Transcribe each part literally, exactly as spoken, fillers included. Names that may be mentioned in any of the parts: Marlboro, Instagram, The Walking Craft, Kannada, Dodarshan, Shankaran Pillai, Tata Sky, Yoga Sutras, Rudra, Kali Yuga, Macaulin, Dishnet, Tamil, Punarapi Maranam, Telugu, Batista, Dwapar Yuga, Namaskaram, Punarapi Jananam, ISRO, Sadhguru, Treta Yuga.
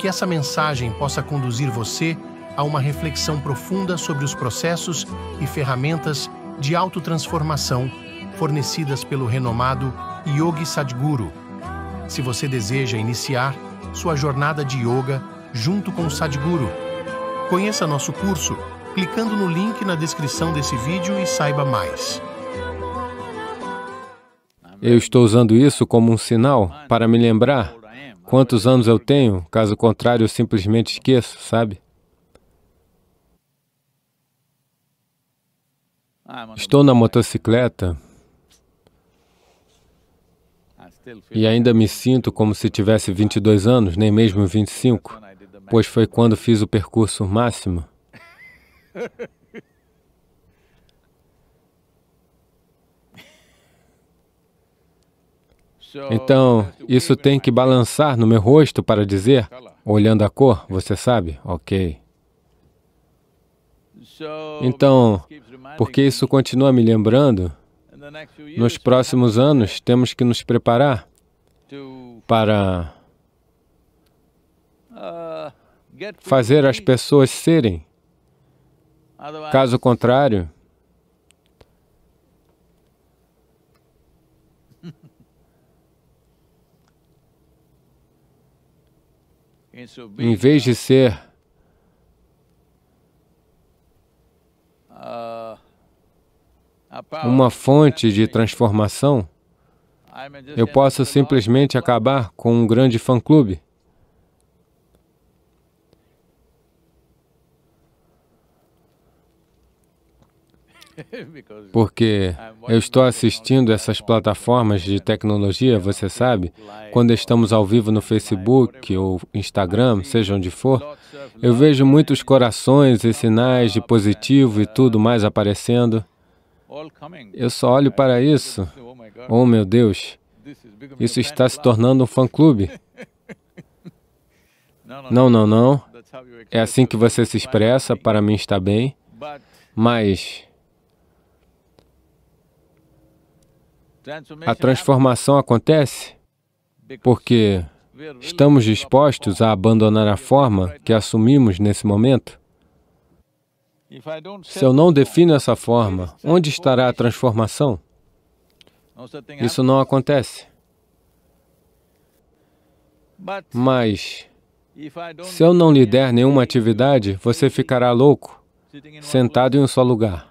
que essa mensagem possa conduzir você a uma reflexão profunda sobre os processos e ferramentas de autotransformação fornecidas pelo renomado Yogi Sadhguru. Se você deseja iniciar sua jornada de yoga junto com o Sadhguru, conheça nosso curso clicando no link na descrição desse vídeo e saiba mais. Eu estou usando isso como um sinal para me lembrar quantos anos eu tenho, caso contrário eu simplesmente esqueço, sabe? Estou na motocicleta e ainda me sinto como se tivesse vinte e dois anos, nem mesmo vinte e cinco, pois foi quando fiz o percurso máximo. Então, isso tem que balançar no meu rosto para dizer, olhando a cor, você sabe? Ok. Então, porque isso continua me lembrando, nos próximos anos temos que nos preparar para fazer as pessoas serem. Caso contrário, em vez de ser uma fonte de transformação, eu posso simplesmente acabar com um grande fã-clube. Porque eu estou assistindo essas plataformas de tecnologia, você sabe, quando estamos ao vivo no Facebook ou Instagram, seja onde for, eu vejo muitos corações e sinais de positivo e tudo mais aparecendo. Eu só olho para isso. Oh, meu Deus, isso está se tornando um fã-clube. Não, não, não. É assim que você se expressa, para mim está bem, mas a transformação acontece porque estamos dispostos a abandonar a forma que assumimos nesse momento. Se eu não defino essa forma, onde estará a transformação? Isso não acontece. Mas, se eu não lhe der nenhuma atividade, você ficará louco, sentado em um só lugar.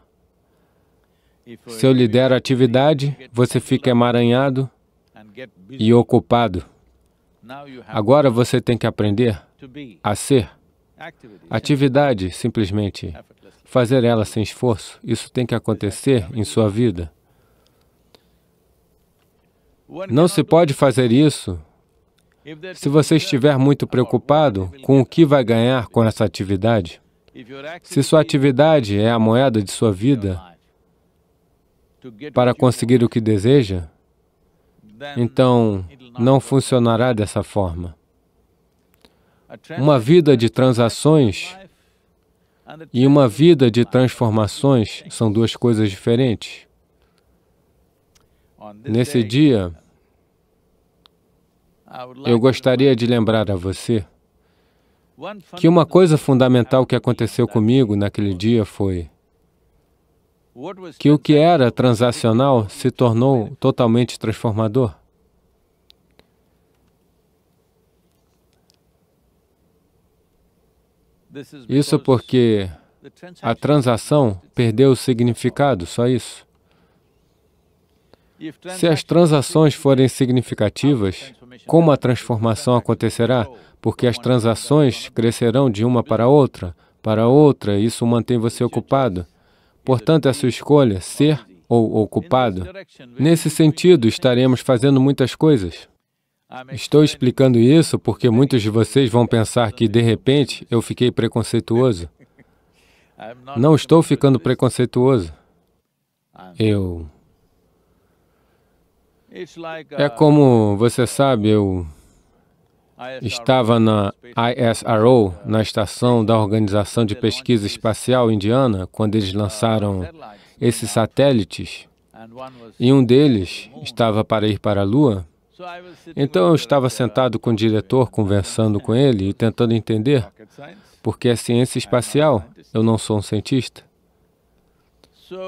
Se eu lhe der atividade, você fica emaranhado e ocupado. Agora você tem que aprender a ser. Atividade, simplesmente, fazer ela sem esforço. Isso tem que acontecer em sua vida. Não se pode fazer isso se você estiver muito preocupado com o que vai ganhar com essa atividade. Se sua atividade é a moeda de sua vida, para conseguir o que deseja, então não funcionará dessa forma. Uma vida de transações e uma vida de transformações são duas coisas diferentes. Nesse dia, eu gostaria de lembrar a você que uma coisa fundamental que aconteceu comigo naquele dia foi que o que era transacional se tornou totalmente transformador. Isso porque a transação perdeu o significado, só isso. Se as transações forem significativas, como a transformação acontecerá? Porque as transações crescerão de uma para outra, para outra, e isso mantém você ocupado. Portanto, é sua escolha, ser ou ocupado. Nesse sentido, estaremos fazendo muitas coisas. Estou explicando isso porque muitos de vocês vão pensar que, de repente, eu fiquei preconceituoso. Não estou ficando preconceituoso. Eu... É como, você sabe, eu estava na I S R O, na estação da Organização de Pesquisa Espacial Indiana, quando eles lançaram esses satélites, e um deles estava para ir para a Lua, Então eu estava sentado com o diretor, conversando com ele e tentando entender, porque é ciência espacial, eu não sou um cientista.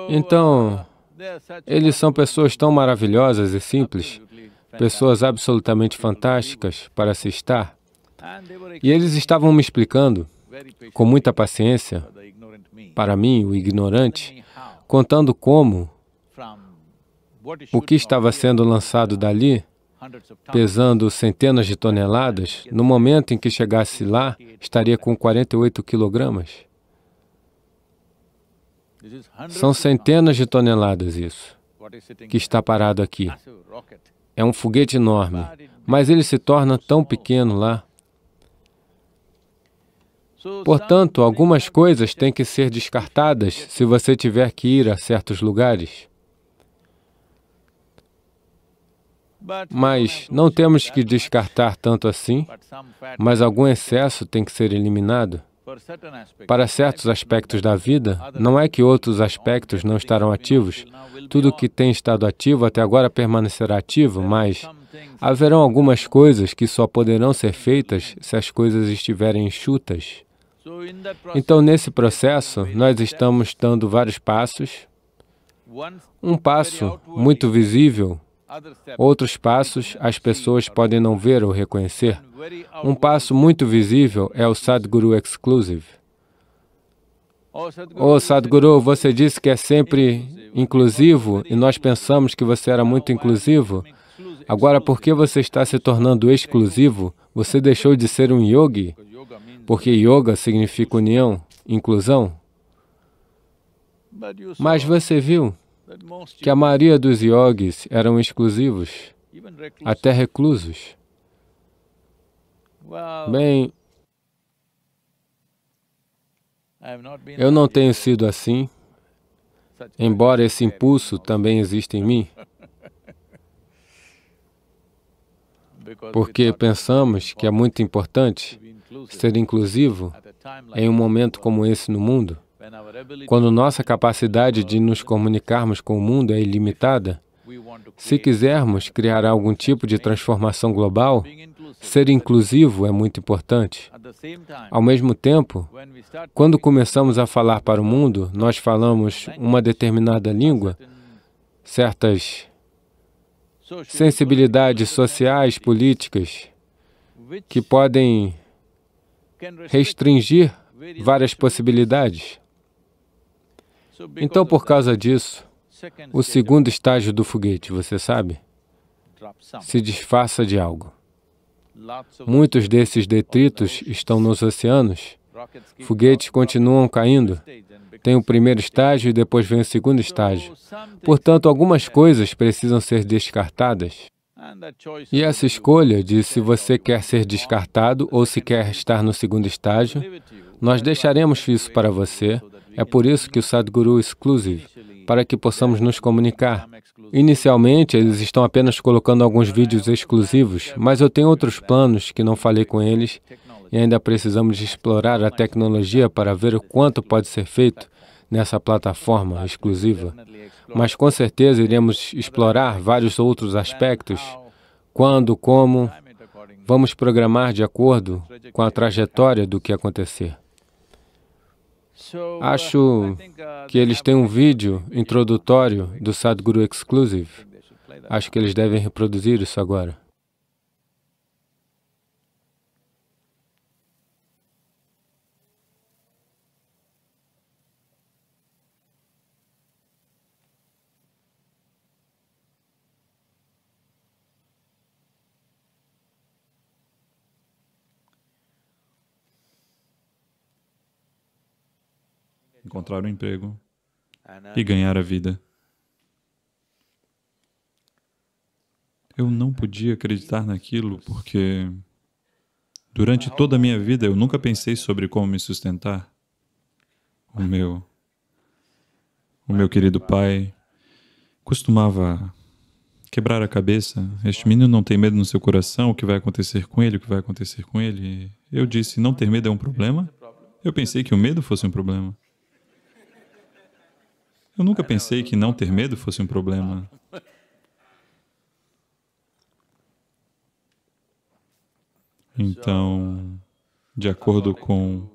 Então, eles são pessoas tão maravilhosas e simples, pessoas absolutamente fantásticas para se estar. E eles estavam me explicando, com muita paciência, para mim, o ignorante, contando como o que estava sendo lançado dali, pesando centenas de toneladas, no momento em que chegasse lá, estaria com quarenta e oito quilogramas. São centenas de toneladas isso, que está parado aqui. É um foguete enorme, mas ele se torna tão pequeno lá. Portanto, algumas coisas têm que ser descartadas se você tiver que ir a certos lugares. Mas não temos que descartar tanto assim, mas algum excesso tem que ser eliminado. Para certos aspectos da vida, não é que outros aspectos não estarão ativos. Tudo que tem estado ativo até agora permanecerá ativo, mas haverão algumas coisas que só poderão ser feitas se as coisas estiverem enxutas. Então, nesse processo, nós estamos dando vários passos. Um passo muito visível, outros passos as pessoas podem não ver ou reconhecer. Um passo muito visível é o Sadhguru Exclusive. Oh, Sadhguru, você disse que é sempre inclusivo e nós pensamos que você era muito inclusivo. Agora, por que você está se tornando exclusivo? Você deixou de ser um yogi? Porque yoga significa união, inclusão. Mas você viu que a maioria dos yogis eram exclusivos, até reclusos. Bem, eu não tenho sido assim, embora esse impulso também exista em mim, porque pensamos que é muito importante ser inclusivo em um momento como esse no mundo. Quando nossa capacidade de nos comunicarmos com o mundo é ilimitada, se quisermos criar algum tipo de transformação global, ser inclusivo é muito importante. Ao mesmo tempo, quando começamos a falar para o mundo, nós falamos uma determinada língua, certas sensibilidades sociais, políticas, que podem restringir várias possibilidades. Então, por causa disso, o segundo estágio do foguete, você sabe, se disfarça de algo. Muitos desses detritos estão nos oceanos. Foguetes continuam caindo. Tem o primeiro estágio e depois vem o segundo estágio. Portanto, algumas coisas precisam ser descartadas. E essa escolha de se você quer ser descartado ou se quer estar no segundo estágio, nós deixaremos isso para você. É por isso que o Sadhguru Exclusive, para que possamos nos comunicar. Inicialmente, eles estão apenas colocando alguns vídeos exclusivos, mas eu tenho outros planos que não falei com eles e ainda precisamos explorar a tecnologia para ver o quanto pode ser feito nessa plataforma exclusiva. Mas com certeza iremos explorar vários outros aspectos, quando, como, vamos programar de acordo com a trajetória do que acontecer. Acho que eles têm um vídeo introdutório do Sadhguru Exclusive. Acho que eles devem reproduzir isso agora. Encontrar um emprego e ganhar a vida. Eu não podia acreditar naquilo porque durante toda a minha vida eu nunca pensei sobre como me sustentar. O meu, o meu querido pai costumava quebrar a cabeça. Este menino não tem medo no seu coração, o que vai acontecer com ele, o que vai acontecer com ele. Eu disse, não ter medo é um problema? Eu pensei que o medo fosse um problema. Eu nunca pensei que não ter medo fosse um problema. Então, de acordo com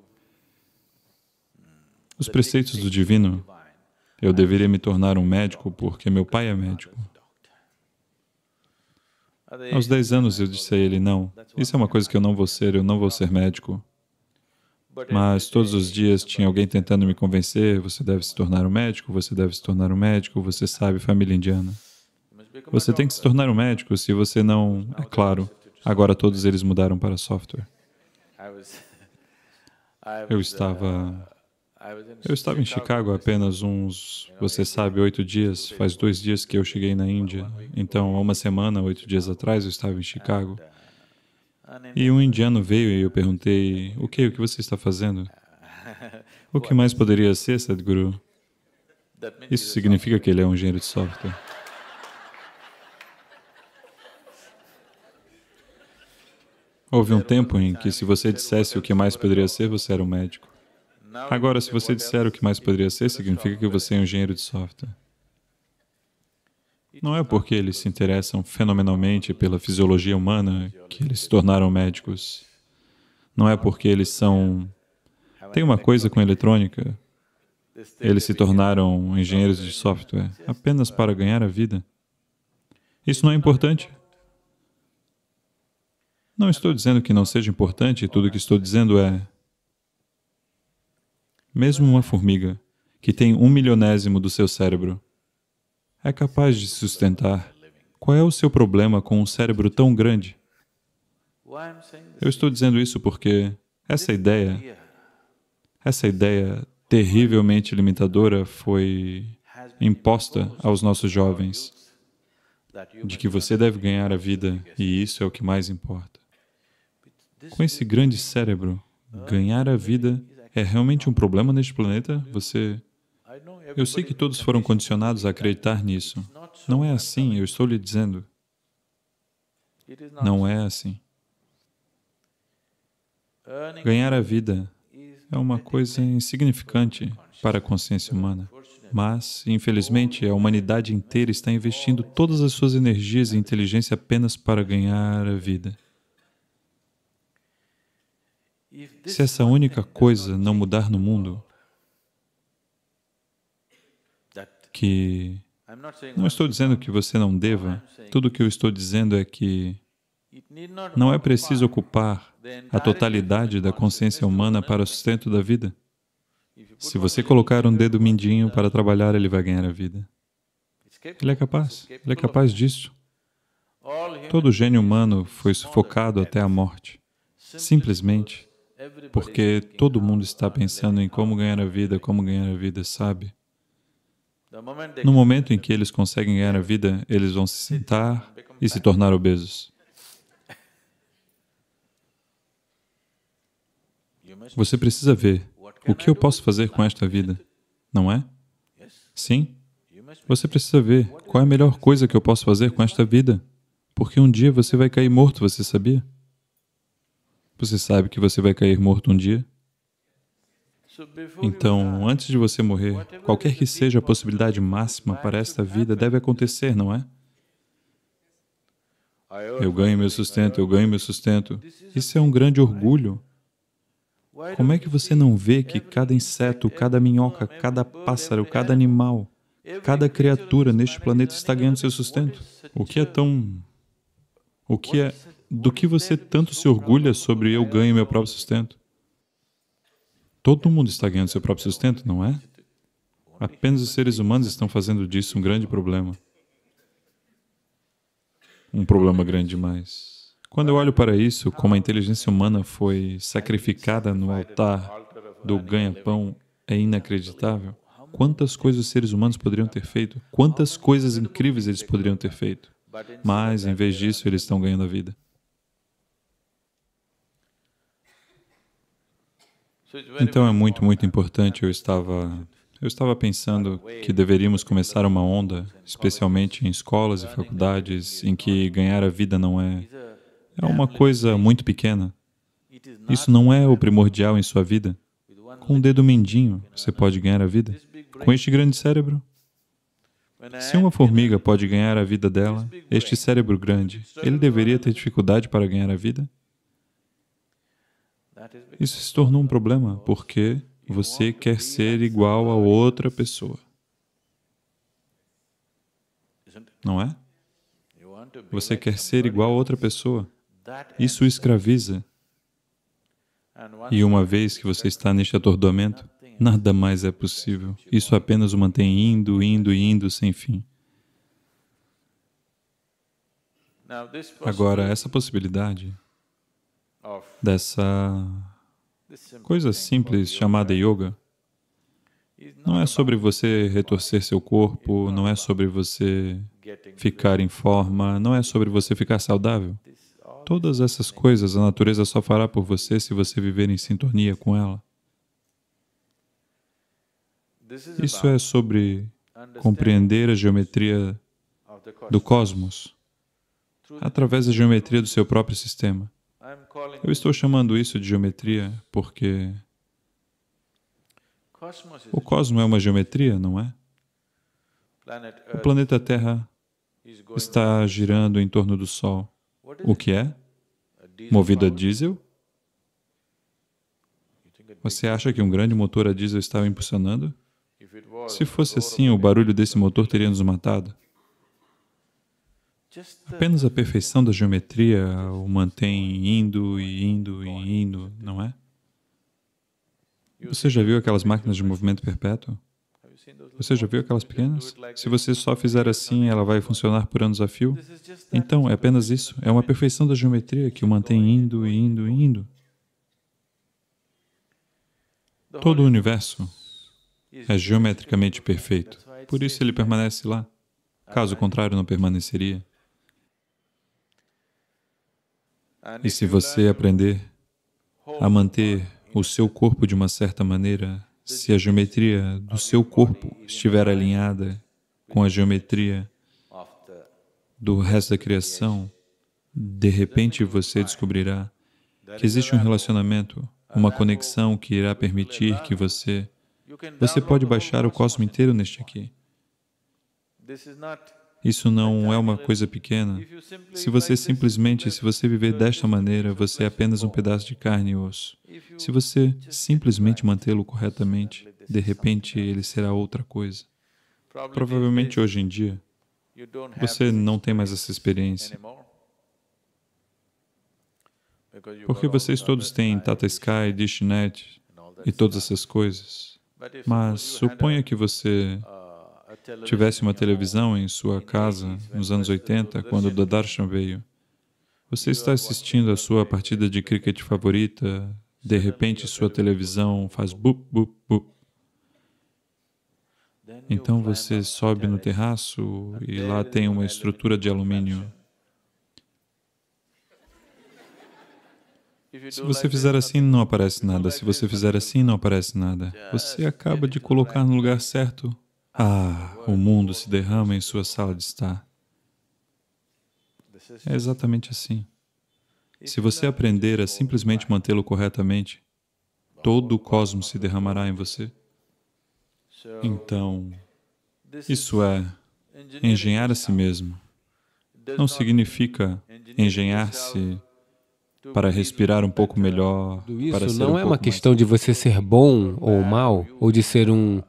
os preceitos do divino, eu deveria me tornar um médico porque meu pai é médico. Aos dez anos eu disse a ele, não, isso é uma coisa que eu não vou ser, eu não vou ser médico. Mas todos os dias tinha alguém tentando me convencer, você deve se tornar um médico, você deve se tornar um médico, você sabe, família indiana. Você tem que se tornar um médico, se você não... É claro, agora todos eles mudaram para software. Eu estava... Eu estava em Chicago apenas uns, você sabe, oito dias. Faz dois dias que eu cheguei na Índia. Então, há uma semana, oito dias atrás, eu estava em Chicago. E um indiano veio e eu perguntei, o que, o que você está fazendo? O que mais poderia ser, Sadhguru? Isso significa que ele é um engenheiro de software. Houve um tempo em que se você dissesse o que mais poderia ser, você era um médico. Agora, se você disser o que mais poderia ser, significa que você é um engenheiro de software. Não é porque eles se interessam fenomenalmente pela fisiologia humana que eles se tornaram médicos. Não é porque eles são... Tem uma coisa com eletrônica. Eles se tornaram engenheiros de software apenas para ganhar a vida. Isso não é importante. Não estou dizendo que não seja importante, tudo o que estou dizendo é... Mesmo uma formiga, que tem um milionésimo do seu cérebro, é capaz de se sustentar. Qual é o seu problema com um cérebro tão grande? Eu estou dizendo isso porque essa ideia, essa ideia terrivelmente limitadora foi imposta aos nossos jovens, de que você deve ganhar a vida e isso é o que mais importa. Com esse grande cérebro, ganhar a vida é realmente um problema neste planeta? Você... Eu sei que todos foram condicionados a acreditar nisso. Não é assim, eu estou lhe dizendo. Não é assim. Ganhar a vida é uma coisa insignificante para a consciência humana. Mas, infelizmente, a humanidade inteira está investindo todas as suas energias e inteligência apenas para ganhar a vida. Se essa única coisa não mudar no mundo, que... Não estou dizendo que você não deva, tudo o que eu estou dizendo é que não é preciso ocupar a totalidade da consciência humana para o sustento da vida. Se você colocar um dedo mindinho para trabalhar, ele vai ganhar a vida. Ele é capaz, ele é capaz disso. Todo gênio humano foi sufocado até a morte. Simplesmente porque todo mundo está pensando em como ganhar a vida, como ganhar a vida, sabe? No momento em que eles conseguem ganhar a vida, eles vão se sentar e se tornar obesos. Você precisa ver, o que eu posso fazer com esta vida, não é? Sim, você precisa ver qual é a melhor coisa que eu posso fazer com esta vida, porque um dia você vai cair morto, você sabia? Você sabe que você vai cair morto um dia? Então, antes de você morrer, qualquer que seja a possibilidade máxima para esta vida deve acontecer, não é? Eu ganho meu sustento, eu ganho meu sustento. Isso é um grande orgulho. Como é que você não vê que cada inseto, cada minhoca, cada pássaro, cada animal, cada criatura neste planeta está ganhando seu sustento? O que é tão... O que é... Do que você tanto se orgulha sobre eu ganho meu próprio sustento? Todo mundo está ganhando seu próprio sustento, não é? Apenas os seres humanos estão fazendo disso um grande problema. Um problema grande demais. Quando eu olho para isso, como a inteligência humana foi sacrificada no altar do ganha-pão, é inacreditável. Quantas coisas os seres humanos poderiam ter feito? Quantas coisas incríveis eles poderiam ter feito? Mas, em vez disso, eles estão ganhando a vida. Então é muito, muito importante. Eu estava, eu estava pensando que deveríamos começar uma onda, especialmente em escolas e faculdades, em que ganhar a vida não é... é uma coisa muito pequena. Isso não é o primordial em sua vida. Com um dedo mindinho, você pode ganhar a vida. Com este grande cérebro. Se uma formiga pode ganhar a vida dela, este cérebro grande, ele deveria ter dificuldade para ganhar a vida? Isso se tornou um problema porque você quer ser igual a outra pessoa. Não é? Você quer ser igual a outra pessoa. Isso o escraviza. E uma vez que você está neste atordoamento, nada mais é possível. Isso apenas o mantém indo, indo e indo sem fim. Agora, essa possibilidade dessa coisa simples chamada yoga não é sobre você retorcer seu corpo, não é sobre você ficar em forma, não é sobre você ficar saudável. Todas essas coisas a natureza só fará por você se você viver em sintonia com ela. Isso é sobre compreender a geometria do cosmos através da geometria do seu próprio sistema. Eu estou chamando isso de geometria porque o cosmos é uma geometria, não é? O planeta Terra está girando em torno do Sol. O que é? Movido a diesel? Você acha que um grande motor a diesel estava impulsionando? Se fosse assim, o barulho desse motor teria nos matado. Apenas a perfeição da geometria o mantém indo e indo e indo, não é? Você já viu aquelas máquinas de movimento perpétuo? Você já viu aquelas pequenas? Se você só fizer assim, ela vai funcionar por anos a fio? Então, é apenas isso. É uma perfeição da geometria que o mantém indo e indo e indo. Todo o universo é geometricamente perfeito. Por isso ele permanece lá. Caso contrário, não permaneceria. E se você aprender a manter o seu corpo de uma certa maneira, se a geometria do seu corpo estiver alinhada com a geometria do resto da criação, de repente você descobrirá que existe um relacionamento, uma conexão que irá permitir que você... Você pode baixar o cosmo inteiro neste aqui. Isso não é uma coisa pequena. Se você simplesmente, se você viver desta maneira, você é apenas um pedaço de carne e osso. Se você simplesmente mantê-lo corretamente, de repente ele será outra coisa. Provavelmente hoje em dia, você não tem mais essa experiência. Porque vocês todos têm Tata Sky, Dishnet e todas essas coisas. Mas suponha que você tivesse uma televisão em sua casa nos anos oitenta, quando o Dodarshan veio. Você está assistindo a sua partida de cricket favorita, de repente sua televisão faz bup, bup, bup. Então você sobe no terraço e lá tem uma estrutura de alumínio. Se você fizer assim, não aparece nada. Se você fizer assim, não aparece nada. Você acaba de colocar no lugar certo. Ah, o mundo se derrama em sua sala de estar. É exatamente assim. Se você aprender a simplesmente mantê-lo corretamente, todo o cosmos se derramará em você. Então, isso é engenhar a si mesmo. Não significa engenhar-se para respirar um pouco melhor, para ser um pouco mais... Isso não é uma questão de você ser bom ou mal, ou de ser um...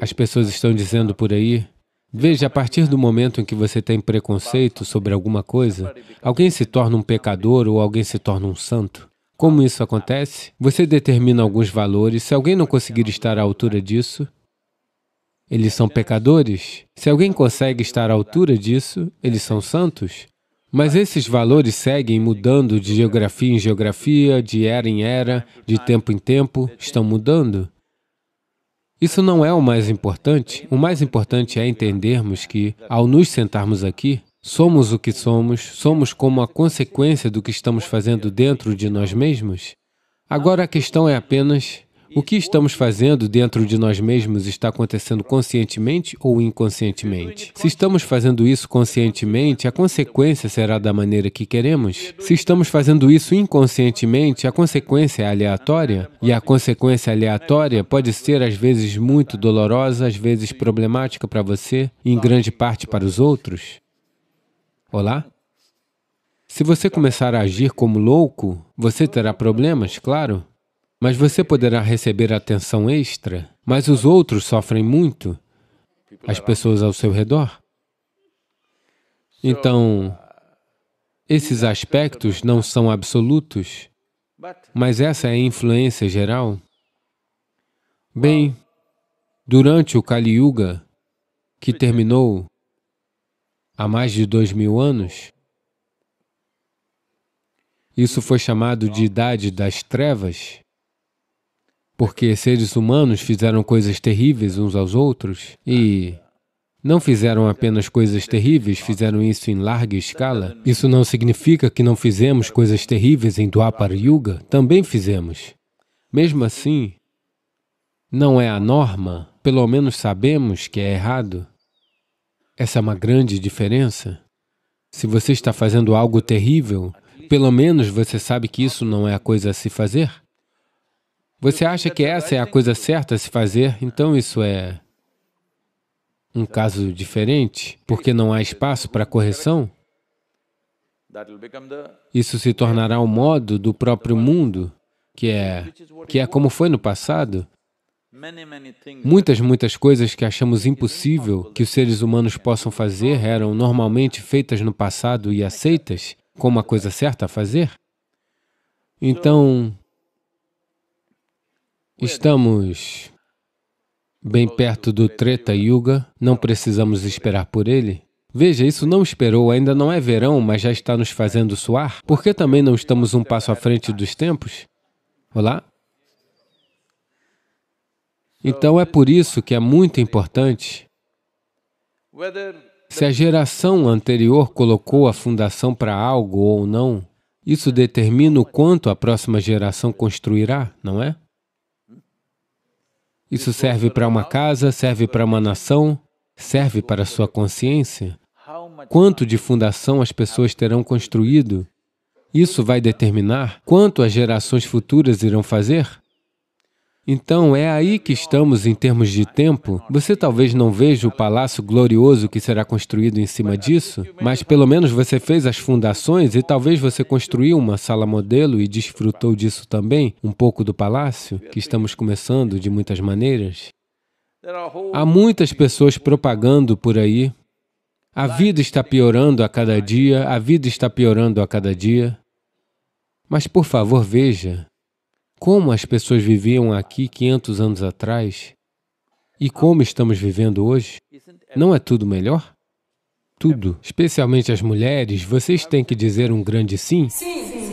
As pessoas estão dizendo por aí, veja, a partir do momento em que você tem preconceito sobre alguma coisa, alguém se torna um pecador ou alguém se torna um santo. Como isso acontece? Você determina alguns valores, se alguém não conseguir estar à altura disso, eles são pecadores. Se alguém consegue estar à altura disso, eles são santos. Mas esses valores seguem mudando de geografia em geografia, de era em era, de tempo em tempo, estão mudando. Isso não é o mais importante. O mais importante é entendermos que, ao nos sentarmos aqui, somos o que somos, somos como a consequência do que estamos fazendo dentro de nós mesmos. Agora a questão é apenas, o que estamos fazendo dentro de nós mesmos está acontecendo conscientemente ou inconscientemente? Se estamos fazendo isso conscientemente, a consequência será da maneira que queremos. Se estamos fazendo isso inconscientemente, a consequência é aleatória, e a consequência aleatória pode ser às vezes muito dolorosa, às vezes problemática para você, e em grande parte para os outros. Olá? Se você começar a agir como louco, você terá problemas, claro, mas você poderá receber atenção extra, mas os outros sofrem muito, as pessoas ao seu redor. Então, esses aspectos não são absolutos, mas essa é a influência geral. Bem, durante o Kali Yuga, que terminou há mais de dois mil anos, isso foi chamado de Idade das Trevas, porque seres humanos fizeram coisas terríveis uns aos outros e não fizeram apenas coisas terríveis, fizeram isso em larga escala. Isso não significa que não fizemos coisas terríveis em Dwapar Yuga, também fizemos. Mesmo assim, não é a norma, pelo menos sabemos que é errado. Essa é uma grande diferença. Se você está fazendo algo terrível, pelo menos você sabe que isso não é a coisa a se fazer. Você acha que essa é a coisa certa a se fazer, então isso é um caso diferente, porque não há espaço para correção. Isso se tornará o modo do próprio mundo, que é, que é como foi no passado. Muitas, muitas coisas que achamos impossível que os seres humanos possam fazer eram normalmente feitas no passado e aceitas como a coisa certa a fazer. Então, estamos bem perto do Treta Yuga, não precisamos esperar por ele. Veja, isso não esperou, ainda não é verão, mas já está nos fazendo suar. Por que também não estamos um passo à frente dos tempos? Olá? Então é por isso que é muito importante. Se a geração anterior colocou a fundação para algo ou não, isso determina o quanto a próxima geração construirá, não é? Isso serve para uma casa, serve para uma nação, serve para a sua consciência. Quanto de fundação as pessoas terão construído? Isso vai determinar quanto as gerações futuras irão fazer. Então, é aí que estamos em termos de tempo. Você talvez não veja o palácio glorioso que será construído em cima disso, mas pelo menos você fez as fundações e talvez você construiu uma sala modelo e desfrutou disso também, um pouco do palácio, que estamos começando de muitas maneiras. Há muitas pessoas propagando por aí. A vida está piorando a cada dia, a vida está piorando a cada dia. Mas, por favor, veja como as pessoas viviam aqui quinhentos anos atrás e como estamos vivendo hoje. Não é tudo melhor? Tudo. Especialmente as mulheres, vocês têm que dizer um grande sim,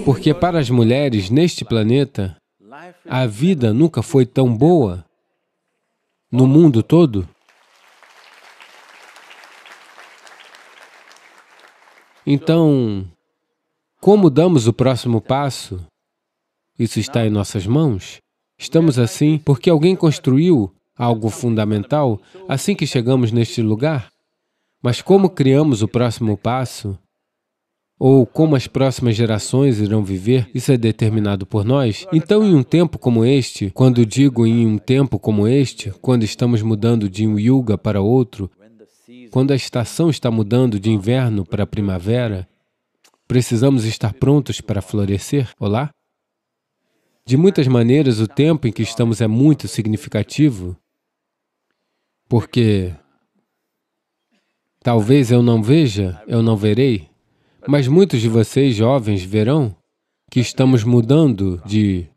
porque para as mulheres neste planeta, a vida nunca foi tão boa no mundo todo. Então, como damos o próximo passo? Isso está em nossas mãos. Estamos assim porque alguém construiu algo fundamental assim que chegamos neste lugar. Mas como criamos o próximo passo? Ou como as próximas gerações irão viver? Isso é determinado por nós. Então, em um tempo como este, quando digo em um tempo como este, quando estamos mudando de um yuga para outro, quando a estação está mudando de inverno para primavera, precisamos estar prontos para florescer. Olá? De muitas maneiras, o tempo em que estamos é muito significativo, porque talvez eu não veja, eu não verei, mas muitos de vocês, jovens, verão que estamos mudando de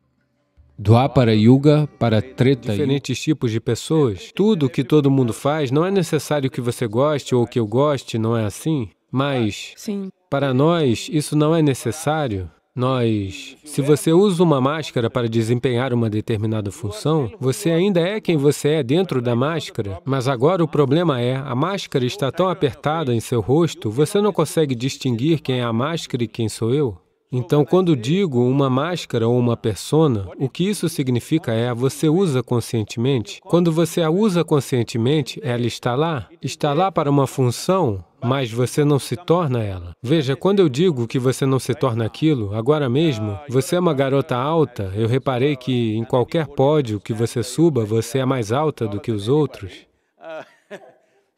Dwapar Yuga para Treta Yuga. Diferentes tipos de pessoas. Tudo o que todo mundo faz, não é necessário que você goste ou que eu goste, não é assim? Mas, sim, para nós, isso não é necessário. Nós, se você usa uma máscara para desempenhar uma determinada função, você ainda é quem você é dentro da máscara. Mas agora o problema é, a máscara está tão apertada em seu rosto, você não consegue distinguir quem é a máscara e quem sou eu. Então, quando digo uma máscara ou uma persona, o que isso significa é você usa conscientemente. Quando você a usa conscientemente, ela está lá. Está lá para uma função, mas você não se torna ela. Veja, quando eu digo que você não se torna aquilo, agora mesmo, você é uma garota alta, eu reparei que em qualquer pódio que você suba, você é mais alta do que os outros.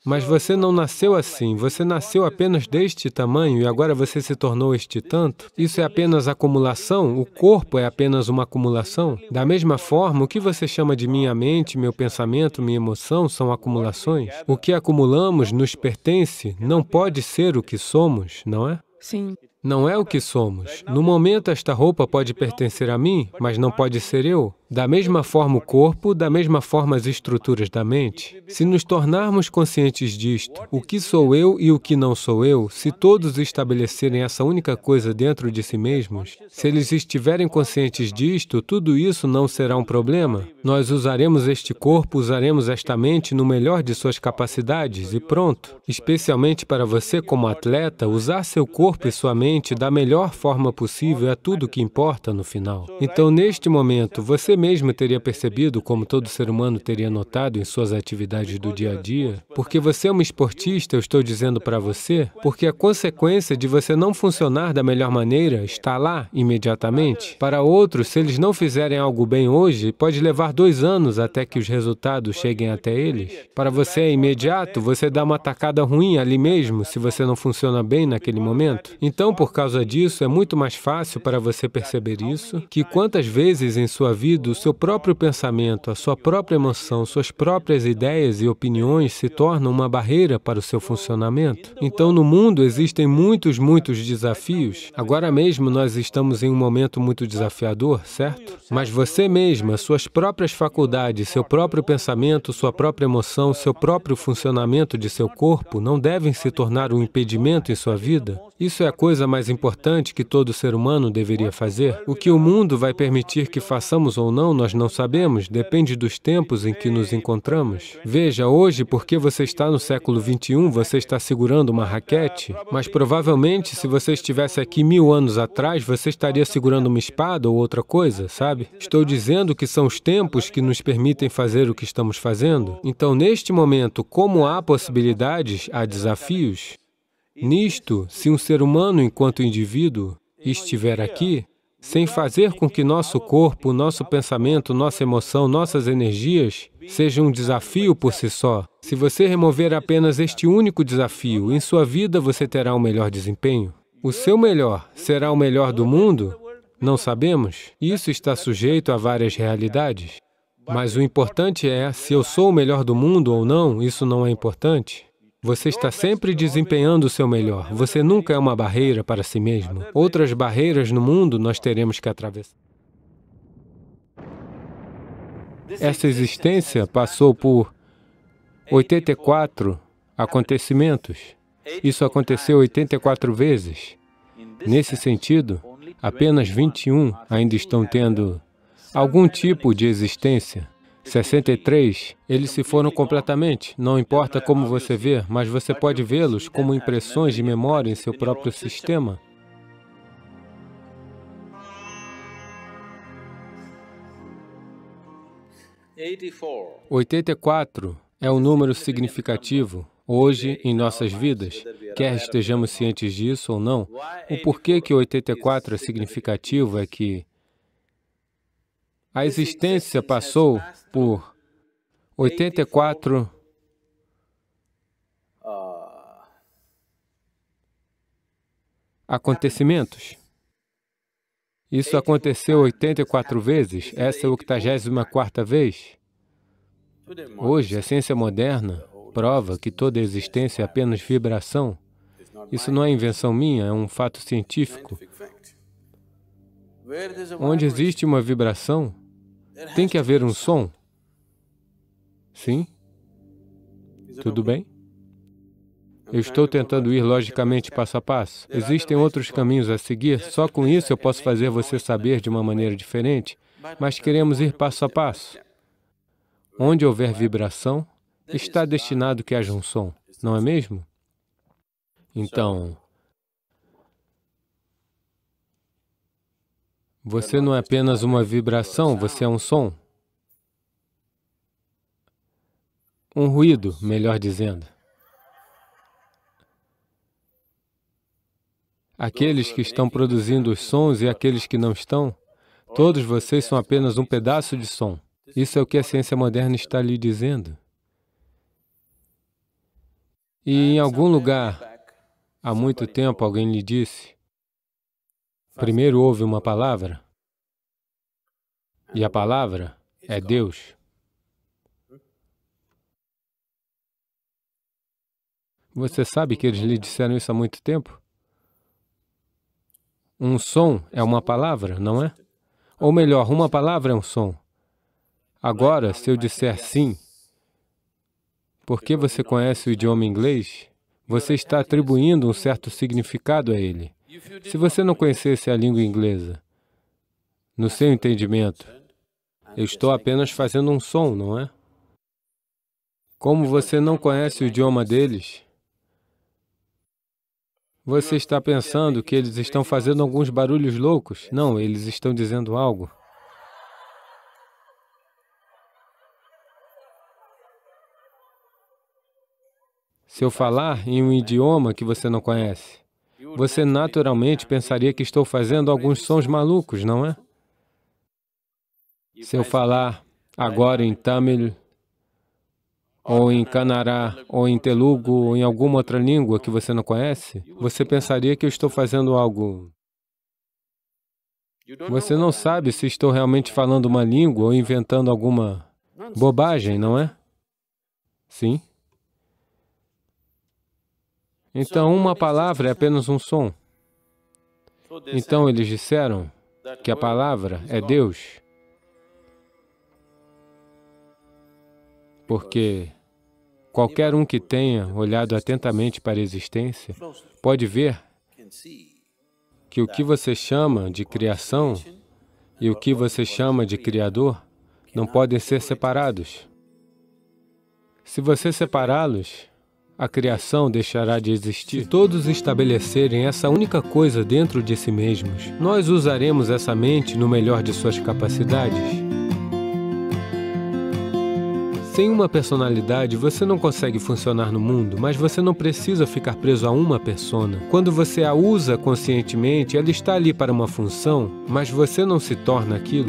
Mas você não nasceu assim, você nasceu apenas deste tamanho e agora você se tornou este tanto. Isso é apenas acumulação, o corpo é apenas uma acumulação. Da mesma forma, o que você chama de minha mente, meu pensamento, minha emoção são acumulações. O que acumulamos nos pertence, não pode ser o que somos, não é? Sim. Não é o que somos. No momento, esta roupa pode pertencer a mim, mas não pode ser eu. Da mesma forma o corpo, da mesma forma as estruturas da mente. Se nos tornarmos conscientes disto, o que sou eu e o que não sou eu, se todos estabelecerem essa única coisa dentro de si mesmos, se eles estiverem conscientes disto, tudo isso não será um problema. Nós usaremos este corpo, usaremos esta mente no melhor de suas capacidades e pronto. Especialmente para você como atleta, usar seu corpo e sua mente da melhor forma possível é tudo o que importa no final. Então, neste momento, você mesmo teria percebido, como todo ser humano teria notado em suas atividades do dia a dia, porque você é um esportista, eu estou dizendo para você, porque a consequência de você não funcionar da melhor maneira está lá imediatamente. Para outros, se eles não fizerem algo bem hoje, pode levar dois anos até que os resultados cheguem até eles. Para você é imediato, você dá uma tacada ruim ali mesmo, se você não funciona bem naquele momento. Então, por Por causa disso, é muito mais fácil para você perceber isso, que quantas vezes em sua vida o seu próprio pensamento, a sua própria emoção, suas próprias ideias e opiniões se tornam uma barreira para o seu funcionamento. Então, no mundo existem muitos, muitos desafios. Agora mesmo nós estamos em um momento muito desafiador, certo? Mas você mesma, suas próprias faculdades, seu próprio pensamento, sua própria emoção, seu próprio funcionamento de seu corpo não devem se tornar um impedimento em sua vida. Isso é a coisa mais importante que todo ser humano deveria fazer. O que o mundo vai permitir que façamos ou não, nós não sabemos, depende dos tempos em que nos encontramos. Veja, hoje, porque você está no século vinte e um, você está segurando uma raquete, mas provavelmente, se você estivesse aqui mil anos atrás, você estaria segurando uma espada ou outra coisa, sabe? Estou dizendo que são os tempos que nos permitem fazer o que estamos fazendo. Então, neste momento, como há possibilidades, há desafios. Nisto, se um ser humano, enquanto indivíduo, estiver aqui, sem fazer com que nosso corpo, nosso pensamento, nossa emoção, nossas energias sejam um desafio por si só, se você remover apenas este único desafio, em sua vida você terá o melhor desempenho. O seu melhor será o melhor do mundo? Não sabemos. Isso está sujeito a várias realidades. Mas o importante é, se eu sou o melhor do mundo ou não, isso não é importante. Você está sempre desempenhando o seu melhor. Você nunca é uma barreira para si mesmo. Outras barreiras no mundo nós teremos que atravessar. Essa existência passou por oitenta e quatro acontecimentos. Isso aconteceu oitenta e quatro vezes. Nesse sentido, apenas vinte e um ainda estão tendo algum tipo de existência. sessenta e três, eles se foram completamente. Não importa como você vê, mas você pode vê-los como impressões de memória em seu próprio sistema. oitenta e quatro é um número significativo hoje em nossas vidas, quer estejamos cientes disso ou não. O porquê que oitenta e quatro é significativo é que a existência passou por oitenta e quatro acontecimentos. Isso aconteceu oitenta e quatro vezes, essa é a oitagésima quarta vez. Hoje, a ciência moderna prova que toda a existência é apenas vibração. Isso não é invenção minha, é um fato científico. Onde existe uma vibração, tem que haver um som. Sim? Tudo bem? Eu estou tentando ir logicamente passo a passo. Existem outros caminhos a seguir, só com isso eu posso fazer você saber de uma maneira diferente, mas queremos ir passo a passo. Onde houver vibração, está destinado que haja um som, não é mesmo? Então, você não é apenas uma vibração, você é um som. Um ruído, melhor dizendo. Aqueles que estão produzindo os sons e aqueles que não estão, todos vocês são apenas um pedaço de som. Isso é o que a ciência moderna está lhe dizendo. E em algum lugar, há muito tempo, alguém lhe disse, primeiro houve uma palavra, e a palavra é Deus. Você sabe que eles lhe disseram isso há muito tempo? Um som é uma palavra, não é? Ou melhor, uma palavra é um som. Agora, se eu disser sim, porque você conhece o idioma inglês, você está atribuindo um certo significado a ele. Se você não conhecesse a língua inglesa, no seu entendimento, eu estou apenas fazendo um som, não é? Como você não conhece o idioma deles, você está pensando que eles estão fazendo alguns barulhos loucos. Não, eles estão dizendo algo. Se eu falar em um idioma que você não conhece, você naturalmente pensaria que estou fazendo alguns sons malucos, não é? Se eu falar agora em Tamil, ou em Kannada, ou em Telugu, ou em alguma outra língua que você não conhece, você pensaria que eu estou fazendo algo... Você não sabe se estou realmente falando uma língua ou inventando alguma bobagem, não é? Sim. Então, uma palavra é apenas um som. Então, eles disseram que a palavra é Deus, porque qualquer um que tenha olhado atentamente para a existência pode ver que o que você chama de criação e o que você chama de Criador não podem ser separados. Se você separá-los, a criação deixará de existir. Se todos estabelecerem essa única coisa dentro de si mesmos, nós usaremos essa mente no melhor de suas capacidades. Sem uma personalidade, você não consegue funcionar no mundo, mas você não precisa ficar preso a uma persona. Quando você a usa conscientemente, ela está ali para uma função, mas você não se torna aquilo.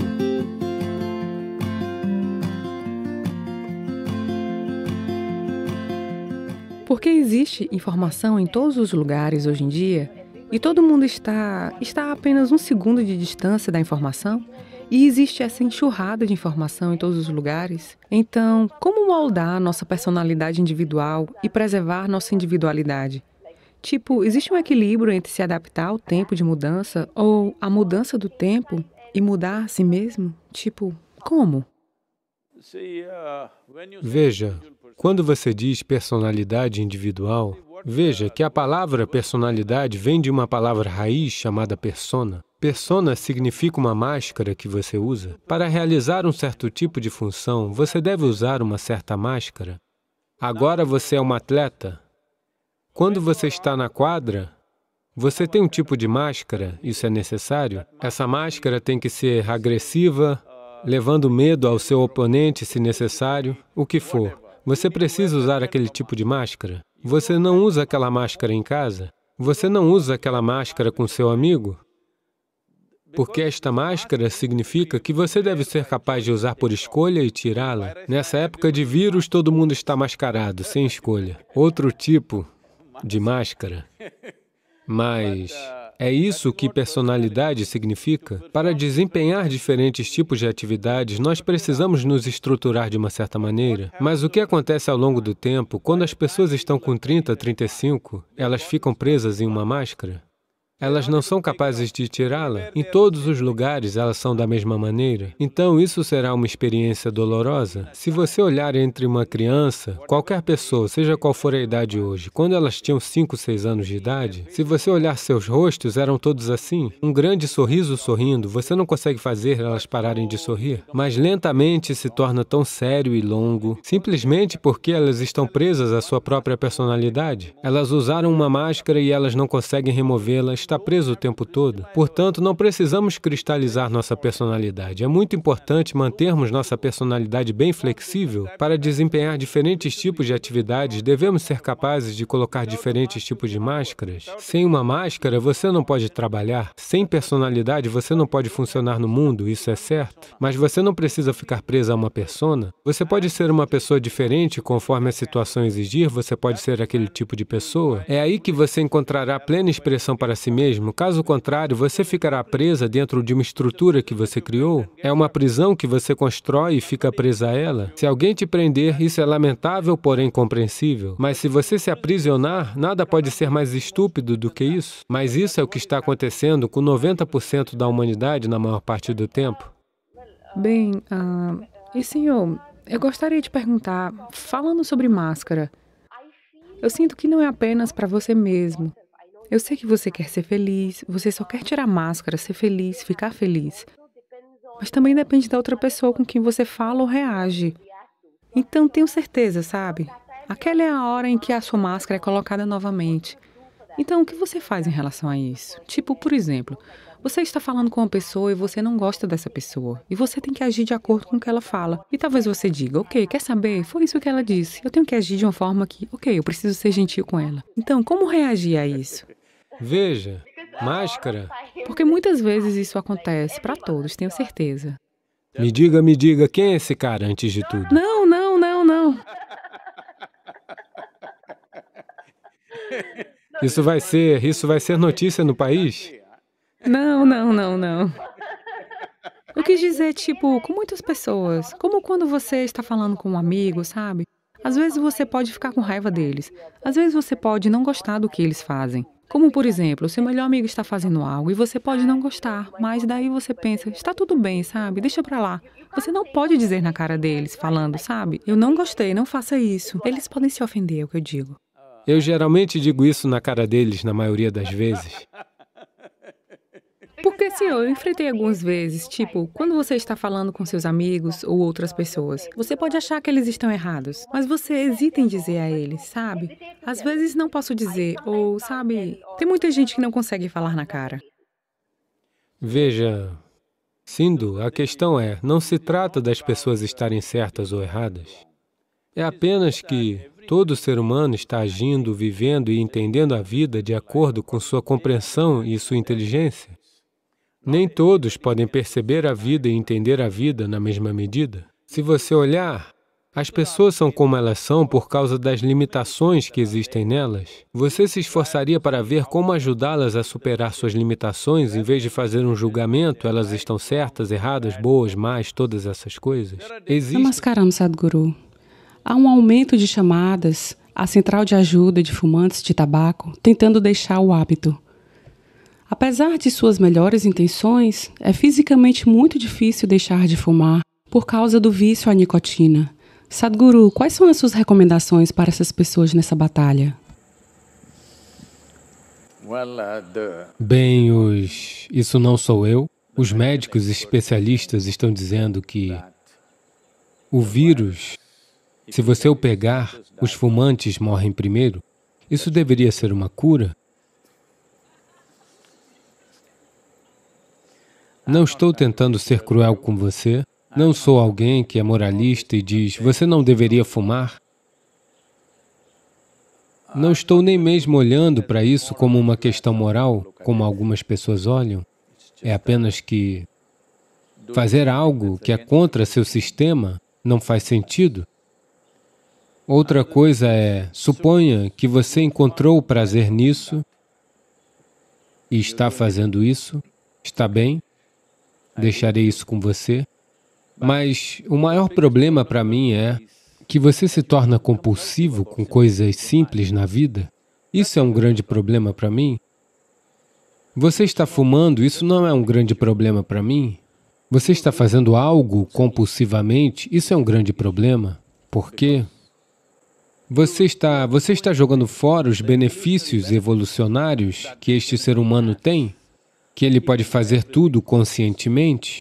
Porque existe informação em todos os lugares hoje em dia, e todo mundo está, está a apenas um segundo de distância da informação, e existe essa enxurrada de informação em todos os lugares. Então, como moldar nossa personalidade individual e preservar nossa individualidade? Tipo, existe um equilíbrio entre se adaptar ao tempo de mudança ou a mudança do tempo e mudar a si mesmo? Tipo, como? Veja, quando você diz personalidade individual, veja que a palavra personalidade vem de uma palavra raiz chamada persona. Persona significa uma máscara que você usa. Para realizar um certo tipo de função, você deve usar uma certa máscara. Agora você é um atleta. Quando você está na quadra, você tem um tipo de máscara, isso é necessário. Essa máscara tem que ser agressiva, levando medo ao seu oponente, se necessário, o que for. Você precisa usar aquele tipo de máscara. Você não usa aquela máscara em casa. Você não usa aquela máscara com seu amigo. Porque esta máscara significa que você deve ser capaz de usar por escolha e tirá-la. Nessa época de vírus, todo mundo está mascarado, sem escolha. Outro tipo de máscara. Mas... é isso que personalidade significa. Para desempenhar diferentes tipos de atividades, nós precisamos nos estruturar de uma certa maneira. Mas o que acontece ao longo do tempo, quando as pessoas estão com trinta, trinta e cinco, elas ficam presas em uma máscara. Elas não são capazes de tirá-la. Em todos os lugares, elas são da mesma maneira. Então, isso será uma experiência dolorosa. Se você olhar entre uma criança, qualquer pessoa, seja qual for a idade hoje, quando elas tinham cinco, seis anos de idade, se você olhar seus rostos, eram todos assim. Um grande sorriso sorrindo, você não consegue fazer elas pararem de sorrir, mas lentamente se torna tão sério e longo, simplesmente porque elas estão presas à sua própria personalidade. Elas usaram uma máscara e elas não conseguem removê-las, está preso o tempo todo. Portanto, não precisamos cristalizar nossa personalidade. É muito importante mantermos nossa personalidade bem flexível. Para desempenhar diferentes tipos de atividades, devemos ser capazes de colocar diferentes tipos de máscaras. Sem uma máscara, você não pode trabalhar. Sem personalidade, você não pode funcionar no mundo, isso é certo. Mas você não precisa ficar preso a uma persona. Você pode ser uma pessoa diferente, conforme a situação exigir, você pode ser aquele tipo de pessoa. É aí que você encontrará plena expressão para si mesmo. Caso contrário, você ficará presa dentro de uma estrutura que você criou. É uma prisão que você constrói e fica presa a ela. Se alguém te prender, isso é lamentável, porém compreensível. Mas se você se aprisionar, nada pode ser mais estúpido do que isso. Mas isso é o que está acontecendo com noventa por cento da humanidade na maior parte do tempo. Bem, uh, e senhor, eu gostaria de perguntar, falando sobre máscara, eu sinto que não é apenas para você mesmo. Eu sei que você quer ser feliz, você só quer tirar máscara, ser feliz, ficar feliz. Mas também depende da outra pessoa com quem você fala ou reage. Então, tenho certeza, sabe? Aquela é a hora em que a sua máscara é colocada novamente. Então, o que você faz em relação a isso? Tipo, por exemplo, você está falando com uma pessoa e você não gosta dessa pessoa. E você tem que agir de acordo com o que ela fala. E talvez você diga, ok, quer saber? Foi isso que ela disse. Eu tenho que agir de uma forma que, ok, eu preciso ser gentil com ela. Então, como reagir a isso? Veja, máscara. Porque muitas vezes isso acontece para todos, tenho certeza. Me diga, me diga, quem é esse cara antes de tudo? Não, não, não, não. Isso vai ser, isso vai ser notícia no país? Não, não, não, não. Eu quis dizer, tipo, com muitas pessoas, como quando você está falando com um amigo, sabe? Às vezes você pode ficar com raiva deles. Às vezes você pode não gostar do que eles fazem. Como, por exemplo, seu melhor amigo está fazendo algo e você pode não gostar, mas daí você pensa, está tudo bem, sabe? Deixa pra lá. Você não pode dizer na cara deles, falando, sabe? Eu não gostei, não faça isso. Eles podem se ofender, é o que eu digo. Eu geralmente digo isso na cara deles, na maioria das vezes. Porque, senhor, eu enfrentei algumas vezes, tipo, quando você está falando com seus amigos ou outras pessoas, você pode achar que eles estão errados, mas você hesita em dizer a eles, sabe? Às vezes não posso dizer, ou, sabe, tem muita gente que não consegue falar na cara. Veja, Sindhu, a questão é, não se trata das pessoas estarem certas ou erradas. É apenas que todo ser humano está agindo, vivendo e entendendo a vida de acordo com sua compreensão e sua inteligência. Nem todos podem perceber a vida e entender a vida na mesma medida. Se você olhar, as pessoas são como elas são por causa das limitações que existem nelas. Você se esforçaria para ver como ajudá-las a superar suas limitações, em vez de fazer um julgamento, elas estão certas, erradas, boas, más, todas essas coisas. Existe... Namaskaram, Sadhguru. Há um aumento de chamadas à central de ajuda de fumantes de tabaco, tentando deixar o hábito. Apesar de suas melhores intenções, é fisicamente muito difícil deixar de fumar por causa do vício à nicotina. Sadhguru, quais são as suas recomendações para essas pessoas nessa batalha? Bem, os... isso não sou eu. Os médicos especialistas estão dizendo que o vírus, se você o pegar, os fumantes morrem primeiro. Isso deveria ser uma cura. Não estou tentando ser cruel com você. Não sou alguém que é moralista e diz, você não deveria fumar. Não estou nem mesmo olhando para isso como uma questão moral, como algumas pessoas olham. É apenas que fazer algo que é contra seu sistema não faz sentido. Outra coisa é, suponha que você encontrou prazer nisso e está fazendo isso, está bem. Deixarei isso com você. Mas o maior problema para mim é que você se torna compulsivo com coisas simples na vida. Isso é um grande problema para mim. Você está fumando, isso não é um grande problema para mim. Você está fazendo algo compulsivamente, isso é um grande problema. Por quê? Você está, você está jogando fora os benefícios evolucionários que este ser humano tem, que ele pode fazer tudo conscientemente,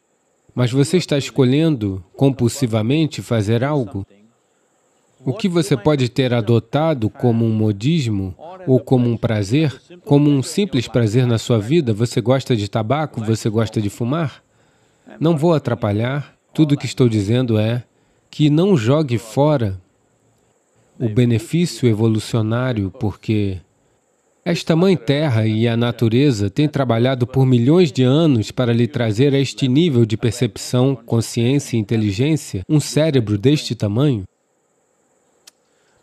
mas você está escolhendo compulsivamente fazer algo. O que você pode ter adotado como um modismo ou como um prazer, como um simples prazer na sua vida, você gosta de tabaco, você gosta de fumar? Não vou atrapalhar, tudo o que estou dizendo é que não jogue fora o benefício evolucionário, porque esta Mãe Terra e a natureza têm trabalhado por milhões de anos para lhe trazer a este nível de percepção, consciência e inteligência, um cérebro deste tamanho.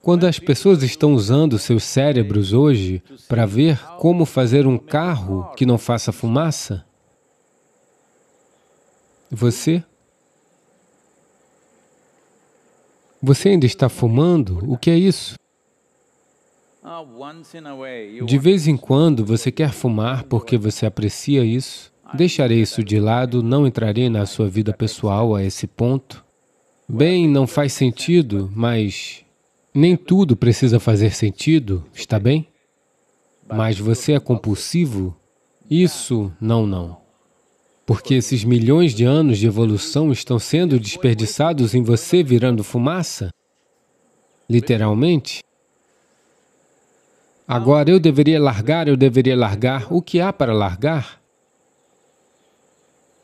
Quando as pessoas estão usando seus cérebros hoje para ver como fazer um carro que não faça fumaça, você... Você ainda está fumando? O que é isso? De vez em quando, você quer fumar porque você aprecia isso. Deixarei isso de lado, não entrarei na sua vida pessoal a esse ponto. Bem, não faz sentido, mas nem tudo precisa fazer sentido, está bem? Mas você é compulsivo? Isso, não, não. Porque esses milhões de anos de evolução estão sendo desperdiçados em você virando fumaça, literalmente. Agora, eu deveria largar, eu deveria largar. O que há para largar?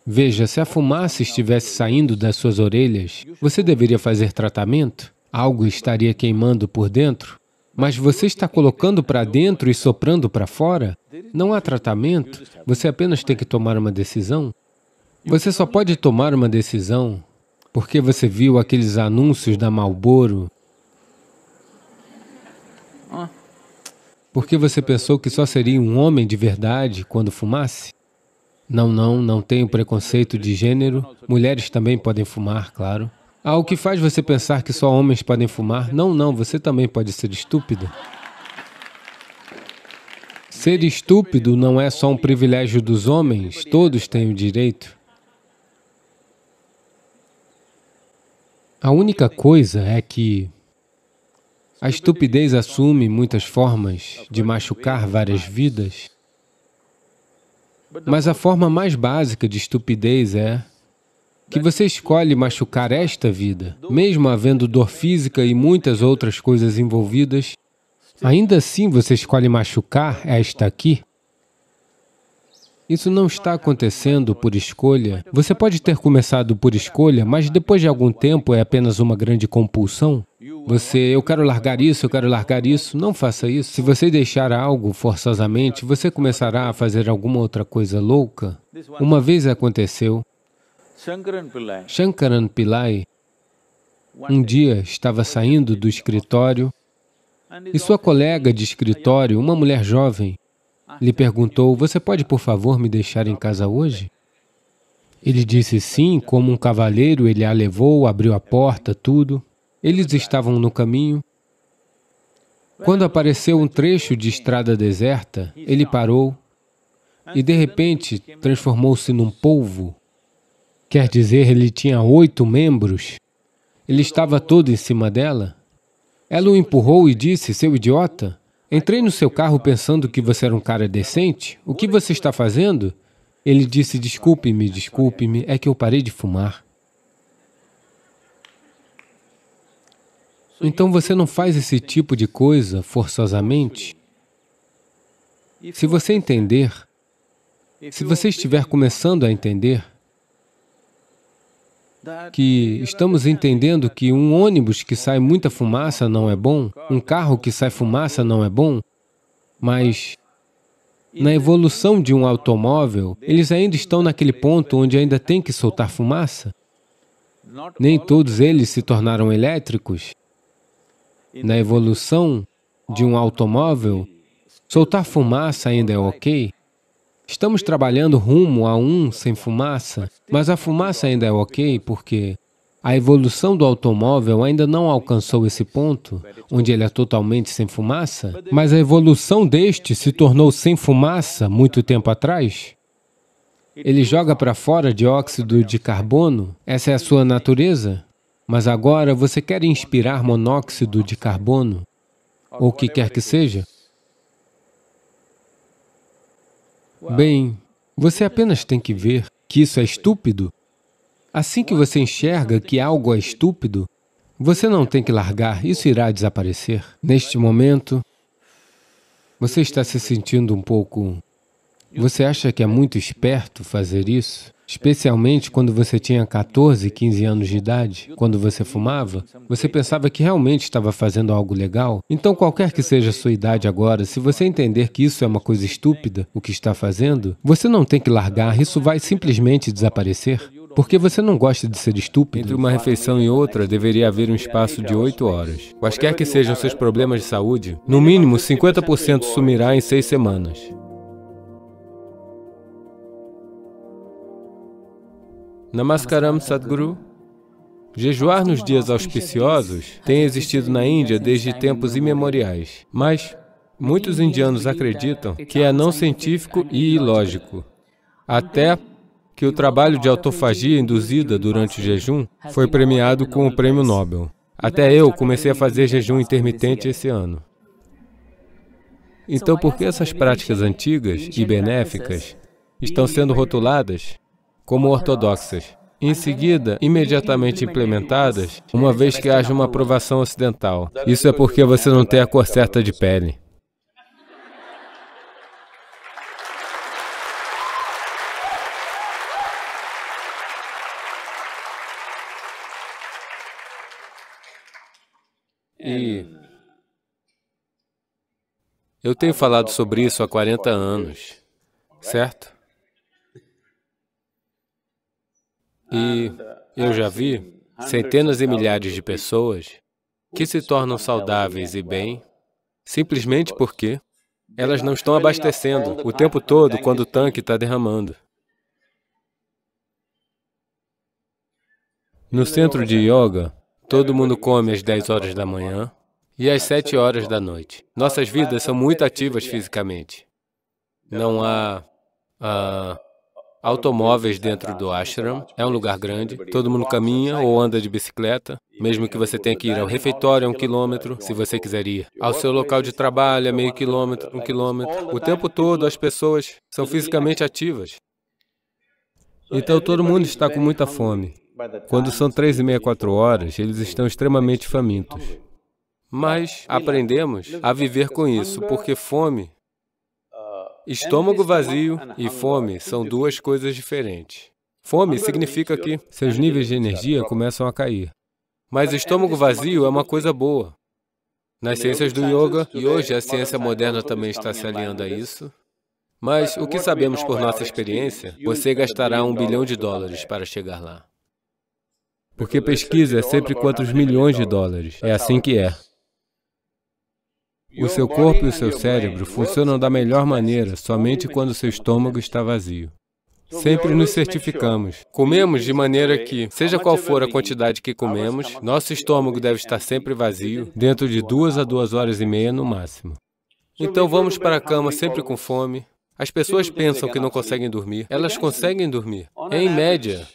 Veja, se a fumaça estivesse saindo das suas orelhas, você deveria fazer tratamento? Algo estaria queimando por dentro. Mas você está colocando para dentro e soprando para fora? Não há tratamento. Você apenas tem que tomar uma decisão. Você só pode tomar uma decisão porque você viu aqueles anúncios da Marlboro, porque você pensou que só seria um homem de verdade quando fumasse? Não, não, não tenho preconceito de gênero. Mulheres também podem fumar, claro. Ah, o que faz você pensar que só homens podem fumar? Não, não, você também pode ser estúpido. Ser estúpido não é só um privilégio dos homens, todos têm o direito. A única coisa é que a estupidez assume muitas formas de machucar várias vidas, mas a forma mais básica de estupidez é que você escolhe machucar esta vida, mesmo havendo dor física e muitas outras coisas envolvidas, ainda assim você escolhe machucar esta aqui. Isso não está acontecendo por escolha. Você pode ter começado por escolha, mas depois de algum tempo é apenas uma grande compulsão. Você, eu quero largar isso, eu quero largar isso. Não faça isso. Se você deixar algo forçosamente, você começará a fazer alguma outra coisa louca. Uma vez aconteceu. Shankaran Pillai, um dia, estava saindo do escritório e sua colega de escritório, uma mulher jovem, lhe perguntou, você pode, por favor, me deixar em casa hoje? Ele disse sim, como um cavalheiro, ele a levou, abriu a porta, tudo. Eles estavam no caminho. Quando apareceu um trecho de estrada deserta, ele parou e, de repente, transformou-se num polvo. Quer dizer, ele tinha oito membros. Ele estava todo em cima dela. Ela o empurrou e disse, seu idiota, entrei no seu carro pensando que você era um cara decente. O que você está fazendo? Ele disse, desculpe-me, desculpe-me, é que eu parei de fumar. Então você não faz esse tipo de coisa forçosamente. Se você entender, se você estiver começando a entender que estamos entendendo que um ônibus que sai muita fumaça não é bom, um carro que sai fumaça não é bom, mas na evolução de um automóvel, eles ainda estão naquele ponto onde ainda tem que soltar fumaça. Nem todos eles se tornaram elétricos. Na evolução de um automóvel, soltar fumaça ainda é ok. Estamos trabalhando rumo a um sem fumaça, mas a fumaça ainda é ok porque a evolução do automóvel ainda não alcançou esse ponto, onde ele é totalmente sem fumaça, mas a evolução deste se tornou sem fumaça muito tempo atrás. Ele joga para fora dióxido de carbono, essa é a sua natureza, mas agora você quer inspirar monóxido de carbono, ou o que quer que seja. Bem, você apenas tem que ver que isso é estúpido. Assim que você enxerga que algo é estúpido, Você não tem que largar, isso irá desaparecer. Neste momento, você está se sentindo um pouco... Você acha que é muito esperto fazer isso? Especialmente quando você tinha quatorze, quinze anos de idade, quando você fumava, você pensava que realmente estava fazendo algo legal. Então, qualquer que seja a sua idade agora, se você entender que isso é uma coisa estúpida, o que está fazendo, você não tem que largar, isso vai simplesmente desaparecer. Porque você não gosta de ser estúpido. Entre uma refeição e outra, deveria haver um espaço de oito horas. Quaisquer que sejam seus problemas de saúde, no mínimo cinquenta por cento sumirá em seis semanas. Namaskaram, Sadhguru. Jejuar nos dias auspiciosos tem existido na Índia desde tempos imemoriais, mas muitos indianos acreditam que é não científico e ilógico. Até que o trabalho de autofagia induzida durante o jejum foi premiado com o Prêmio Nobel. Até eu comecei a fazer jejum intermitente esse ano. Então, por que essas práticas antigas e benéficas estão sendo rotuladas como ortodoxas, em seguida, imediatamente implementadas, uma vez que haja uma aprovação ocidental? Isso é porque você não tem a cor certa de pele. E eu tenho falado sobre isso há quarenta anos, certo? E eu já vi centenas e milhares de pessoas que se tornam saudáveis e bem simplesmente porque elas não estão abastecendo o tempo todo quando o tanque está derramando. No centro de yoga, todo mundo come às dez horas da manhã e às sete horas da noite. Nossas vidas são muito ativas fisicamente. Não há ah, automóveis dentro do ashram, é um lugar grande, todo mundo caminha ou anda de bicicleta, mesmo que você tenha que ir ao refeitório a um quilômetro, se você quiser ir. Ao seu local de trabalho, a meio quilômetro, um quilômetro. O tempo todo as pessoas são fisicamente ativas. Então todo mundo está com muita fome. Quando são três e meia, quatro horas, eles estão extremamente famintos. Mas aprendemos a viver com isso, porque fome, estômago vazio e fome são duas coisas diferentes. Fome significa que seus níveis de energia começam a cair. Mas estômago vazio é uma coisa boa. Nas ciências do yoga, e hoje a ciência moderna também está se alinhando a isso, mas o que sabemos por nossa experiência, você gastará um bilhão de dólares para chegar lá. Porque pesquisa é sempre quantos milhões de dólares. É assim que é. O seu corpo e o seu cérebro funcionam da melhor maneira somente quando seu estômago está vazio. Sempre nos certificamos. Comemos de maneira que, seja qual for a quantidade que comemos, nosso estômago deve estar sempre vazio, dentro de duas a duas horas e meia no máximo. Então vamos para a cama sempre com fome. As pessoas pensam que não conseguem dormir. Elas conseguem dormir. Em média,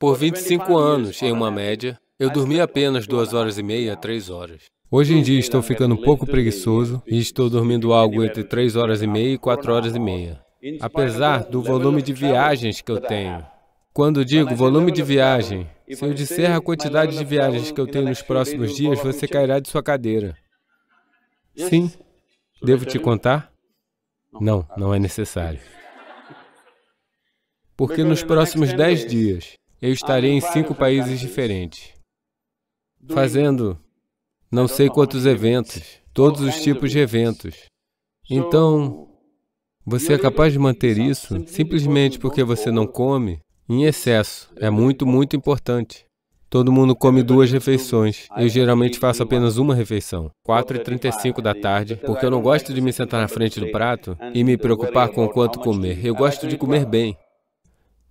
por vinte e cinco anos, em uma média, eu dormi apenas duas horas e meia a três horas. Hoje em dia estou ficando um pouco preguiçoso e estou dormindo algo entre três horas e meia e quatro horas e meia. Apesar do volume de viagens que eu tenho. Quando digo volume de viagem, se eu disser a quantidade de viagens que eu tenho nos próximos dias, você cairá de sua cadeira. Sim. Devo te contar? Não, não é necessário. Porque nos próximos dez dias, eu estarei em cinco países diferentes, fazendo não sei quantos eventos, todos os tipos de eventos. Então, você é capaz de manter isso simplesmente porque você não come em excesso. É muito, muito importante. Todo mundo come duas refeições. Eu geralmente faço apenas uma refeição, quatro e trinta e cinco da tarde, porque eu não gosto de me sentar na frente do prato e me preocupar com quanto comer. Eu gosto de comer bem.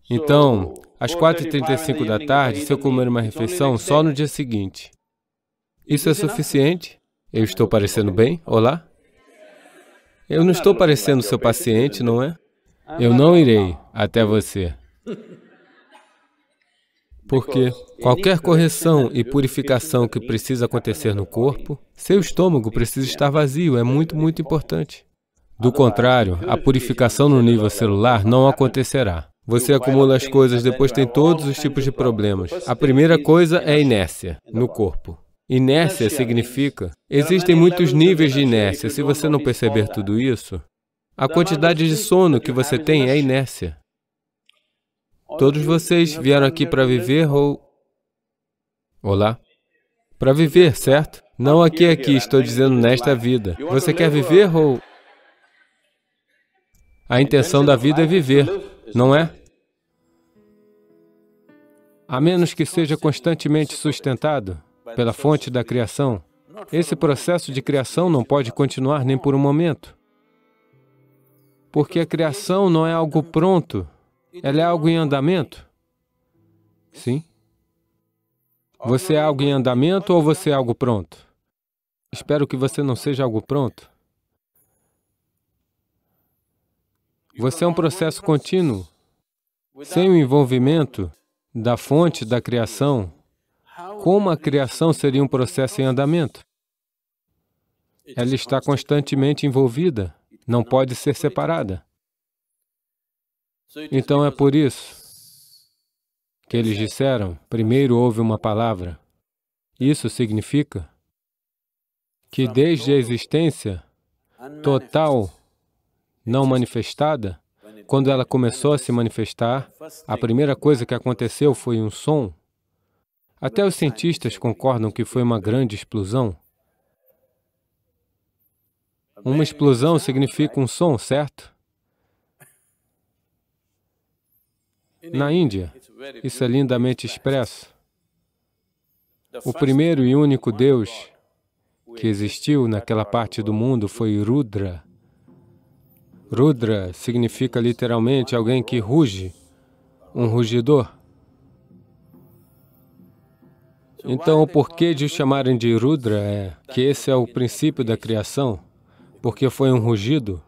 Então, às quatro e trinta e cinco da tarde, se eu comer uma refeição, só no dia seguinte. Isso é suficiente? Eu estou parecendo bem? Olá? Eu não estou parecendo seu paciente, não é? Eu não irei até você. Porque qualquer correção e purificação que precisa acontecer no corpo, seu estômago precisa estar vazio, é muito, muito importante. Do contrário, a purificação no nível celular não acontecerá. Você acumula as coisas, depois tem todos os tipos de problemas. A primeira coisa é a inércia no corpo. Inércia significa... Existem muitos níveis de inércia. Se você não perceber tudo isso, a quantidade de sono que você tem é inércia. Todos vocês vieram aqui para viver ou... Olá? Para viver, certo? Não aqui, aqui, estou dizendo nesta vida. Você quer viver ou... A intenção da vida é viver, não é? A menos que seja constantemente sustentado pela fonte da criação, esse processo de criação não pode continuar nem por um momento. Porque a criação não é algo pronto, ela é algo em andamento. Sim? Você é algo em andamento ou você é algo pronto? Espero que você não seja algo pronto. Você é um processo contínuo. Sem o envolvimento da fonte da criação, como a criação seria um processo em andamento? Ela está constantemente envolvida, não pode ser separada. Então é por isso que eles disseram, primeiro houve uma palavra. Isso significa que desde a existência total não manifestada, quando ela começou a se manifestar, a primeira coisa que aconteceu foi um som. Até os cientistas concordam que foi uma grande explosão. Uma explosão significa um som, certo? Na Índia, isso é lindamente expresso. O primeiro e único Deus que existiu naquela parte do mundo foi Rudra. Rudra significa literalmente alguém que ruge, um rugidor. Então, o porquê de o chamarem de Rudra é que esse é o princípio da criação, porque foi um rugido.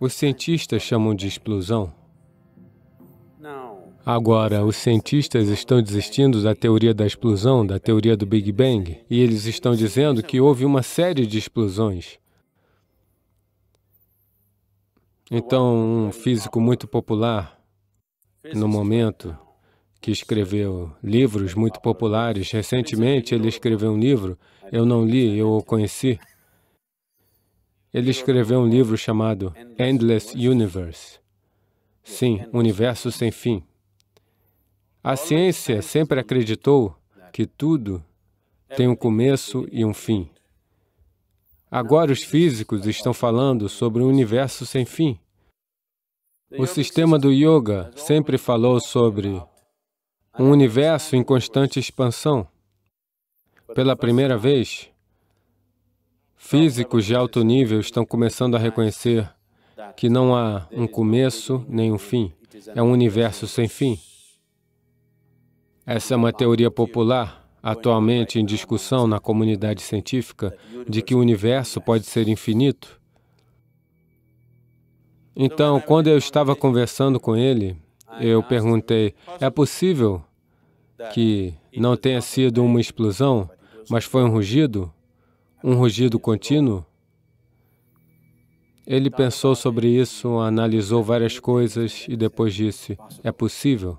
Os cientistas chamam de explosão. Agora, os cientistas estão desistindo da teoria da explosão, da teoria do Big Bang, e eles estão dizendo que houve uma série de explosões. Então, um físico muito popular, no momento, que escreveu livros muito populares. Recentemente, ele escreveu um livro, eu não li, eu o conheci. Ele escreveu um livro chamado Endless Universe. Sim, Universo Sem Fim. A ciência sempre acreditou que tudo tem um começo e um fim. Agora os físicos estão falando sobre o universo sem fim. O sistema do yoga sempre falou sobre um universo em constante expansão. Pela primeira vez, físicos de alto nível estão começando a reconhecer que não há um começo nem um fim. É um universo sem fim. Essa é uma teoria popular, atualmente em discussão na comunidade científica, de que o universo pode ser infinito. Então, quando eu estava conversando com ele, eu perguntei, é possível que não tenha sido uma explosão, mas foi um rugido, um rugido contínuo? Ele pensou sobre isso, analisou várias coisas e depois disse, é possível.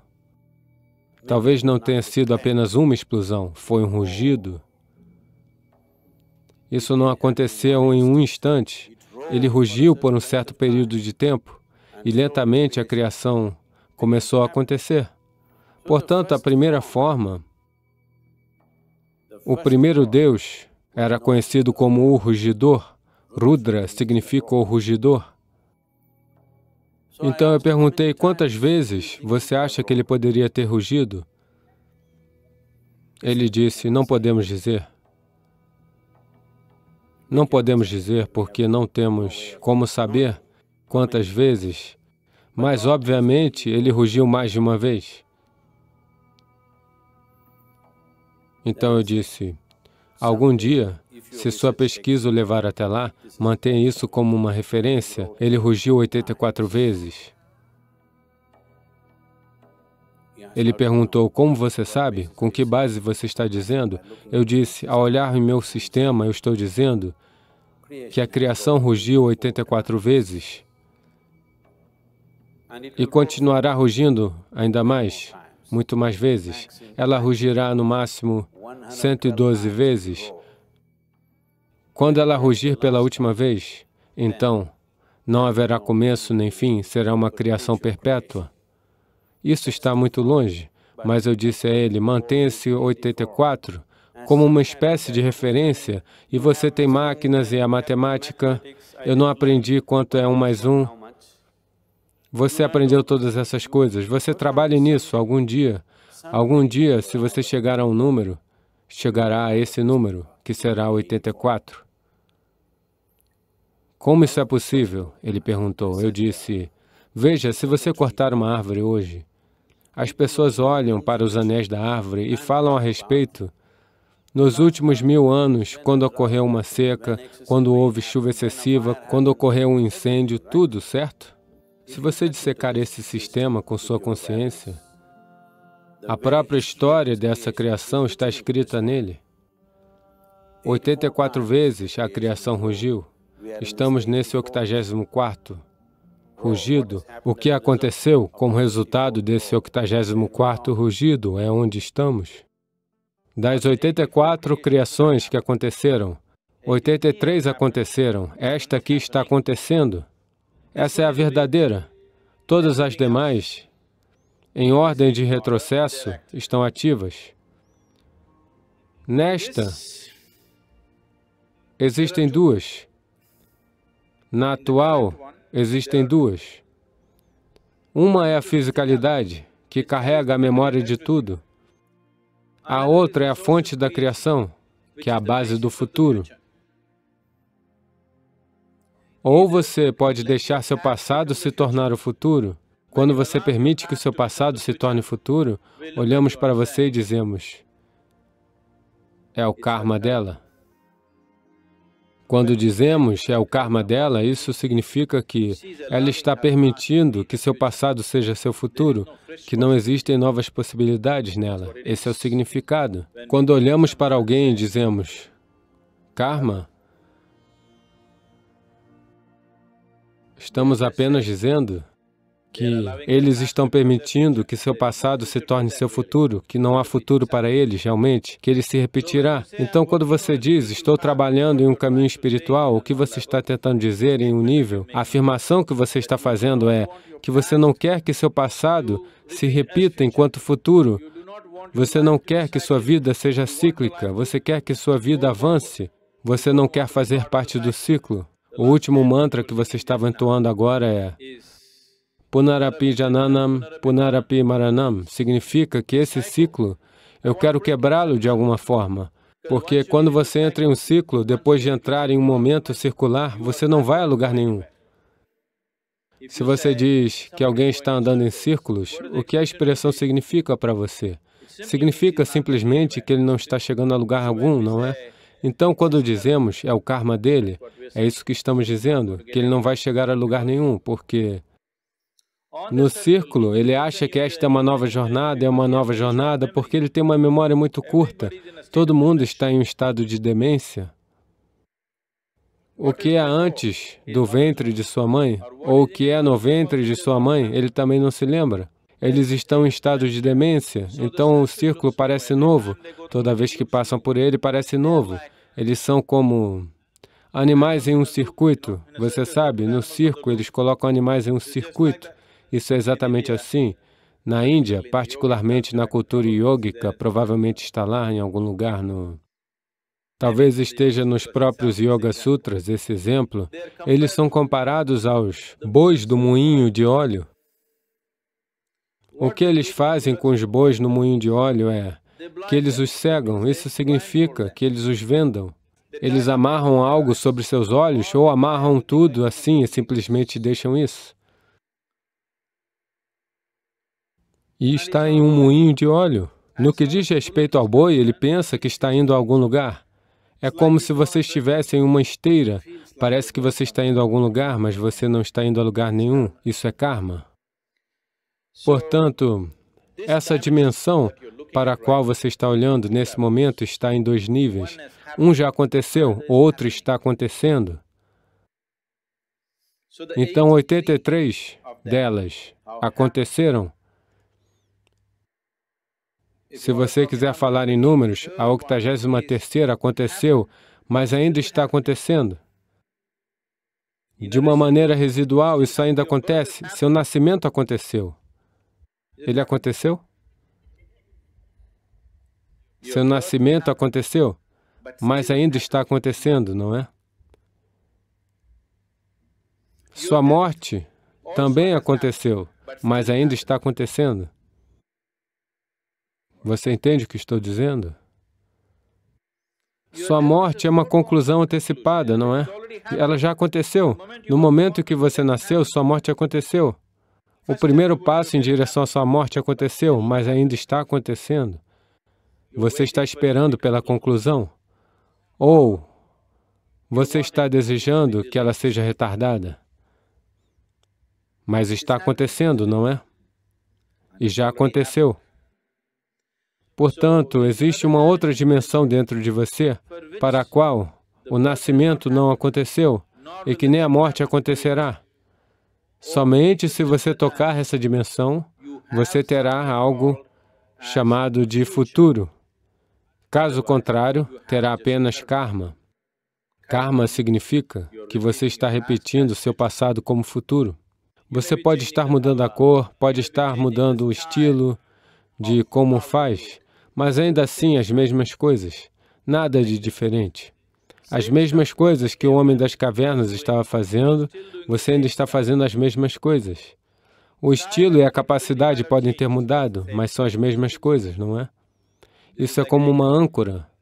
Talvez não tenha sido apenas uma explosão, foi um rugido. Isso não aconteceu em um instante. Ele rugiu por um certo período de tempo e lentamente a criação começou a acontecer. Portanto, a primeira forma, o primeiro Deus era conhecido como o rugidor. Rudra significa o rugidor. Então eu perguntei, quantas vezes você acha que ele poderia ter rugido? Ele disse, não podemos dizer. Não podemos dizer porque não temos como saber quantas vezes. Mas, obviamente, ele rugiu mais de uma vez. Então eu disse, algum dia, se sua pesquisa o levar até lá, mantenha isso como uma referência. Ele rugiu oitenta e quatro vezes. Ele perguntou, como você sabe? Com que base você está dizendo? Eu disse, ao olhar em meu sistema, eu estou dizendo que a criação rugiu oitenta e quatro vezes. E continuará rugindo ainda mais. muito mais vezes. Ela rugirá no máximo cento e doze vezes. Quando ela rugir pela última vez, então não haverá começo nem fim, será uma criação perpétua. Isso está muito longe, mas eu disse a ele, mantenha-se oitenta e quatro como uma espécie de referência, e você tem máquinas e a matemática. Eu não aprendi quanto é um mais um. Você aprendeu todas essas coisas. Você trabalhe nisso algum dia. Algum dia, se você chegar a um número, chegará a esse número, que será oitenta e quatro. Como isso é possível? Ele perguntou. Eu disse, veja, se você cortar uma árvore hoje, as pessoas olham para os anéis da árvore e falam a respeito. Nos últimos mil anos, quando ocorreu uma seca, quando houve chuva excessiva, quando ocorreu um incêndio, tudo, certo? Se você dissecar esse sistema com sua consciência, a própria história dessa criação está escrita nele. oitenta e quatro vezes a criação rugiu. Estamos nesse octogésimo quarto rugido. O que aconteceu como resultado desse octogésimo quarto rugido é onde estamos. Das oitenta e quatro criações que aconteceram, oitenta e três aconteceram. Esta aqui está acontecendo. Essa é a verdadeira. Todas as demais, em ordem de retrocesso, estão ativas. Nesta, existem duas. Na atual, existem duas. Uma é a fisicalidade, que carrega a memória de tudo. A outra é a fonte da criação, que é a base do futuro. Ou você pode deixar seu passado se tornar o futuro. Quando você permite que o seu passado se torne futuro, olhamos para você e dizemos, é o karma dela. Quando dizemos, é o karma dela, isso significa que ela está permitindo que seu passado seja seu futuro, que não existem novas possibilidades nela. Esse é o significado. Quando olhamos para alguém e dizemos, karma, estamos apenas dizendo que eles estão permitindo que seu passado se torne seu futuro, que não há futuro para eles, realmente, que ele se repetirá. Então, quando você diz, estou trabalhando em um caminho espiritual, o que você está tentando dizer em um nível? A afirmação que você está fazendo é que você não quer que seu passado se repita enquanto futuro. Você não quer que sua vida seja cíclica, você quer que sua vida avance. Você não quer fazer parte do ciclo. O último mantra que você estava entoando agora é Punarapi Jananam, Punarapi Maranam. Significa que esse ciclo, eu quero quebrá-lo de alguma forma. Porque quando você entra em um ciclo, depois de entrar em um momento circular, você não vai a lugar nenhum. Se você diz que alguém está andando em círculos, o que a expressão significa para você? Significa simplesmente que ele não está chegando a lugar algum, não é? Então, quando dizemos, é o karma dele, é isso que estamos dizendo, que ele não vai chegar a lugar nenhum, porque no círculo, ele acha que esta é uma nova jornada, é uma nova jornada, porque ele tem uma memória muito curta. Todo mundo está em um estado de demência. O que é antes do ventre de sua mãe, ou o que é no ventre de sua mãe, ele também não se lembra. Eles estão em estado de demência, então o círculo parece novo. Toda vez que passam por ele, parece novo. Eles são como animais em um circuito. Você sabe, no circo, eles colocam animais em um circuito. Isso é exatamente assim. Na Índia, particularmente na cultura iógica, provavelmente está lá em algum lugar no... Talvez esteja nos próprios Yoga Sutras, esse exemplo. Eles são comparados aos bois do moinho de óleo. O que eles fazem com os bois no moinho de óleo é que eles os cegam. Isso significa que eles os vendam. Eles amarram algo sobre seus olhos ou amarram tudo assim e simplesmente deixam isso. E está em um moinho de óleo. No que diz respeito ao boi, ele pensa que está indo a algum lugar. É como se você estivesse em uma esteira. Parece que você está indo a algum lugar, mas você não está indo a lugar nenhum. Isso é karma. Portanto, essa dimensão para a qual você está olhando nesse momento está em dois níveis. Um já aconteceu, o outro está acontecendo. Então, oitenta e três delas aconteceram. Se você quiser falar em números, a octagésima terceira aconteceu, mas ainda está acontecendo. De uma maneira residual, isso ainda acontece. Seu nascimento aconteceu. Ele aconteceu? Seu nascimento aconteceu, mas ainda está acontecendo, não é? Sua morte também aconteceu, mas ainda está acontecendo. Você entende o que estou dizendo? Sua morte é uma conclusão antecipada, não é? Ela já aconteceu. No momento que você nasceu, sua morte aconteceu. O primeiro passo em direção à sua morte aconteceu, mas ainda está acontecendo. Você está esperando pela conclusão? Ou você está desejando que ela seja retardada? Mas está acontecendo, não é? E já aconteceu. Portanto, existe uma outra dimensão dentro de você para a qual o nascimento não aconteceu e que nem a morte acontecerá. Somente se você tocar essa dimensão, você terá algo chamado de futuro. Caso contrário, terá apenas karma. Karma significa que você está repetindo seu passado como futuro. Você pode estar mudando a cor, pode estar mudando o estilo de como faz, mas ainda assim as mesmas coisas, nada de diferente. As mesmas coisas que o homem das cavernas estava fazendo, você ainda está fazendo as mesmas coisas. O estilo e a capacidade podem ter mudado, mas são as mesmas coisas, não é? Isso é como uma âncora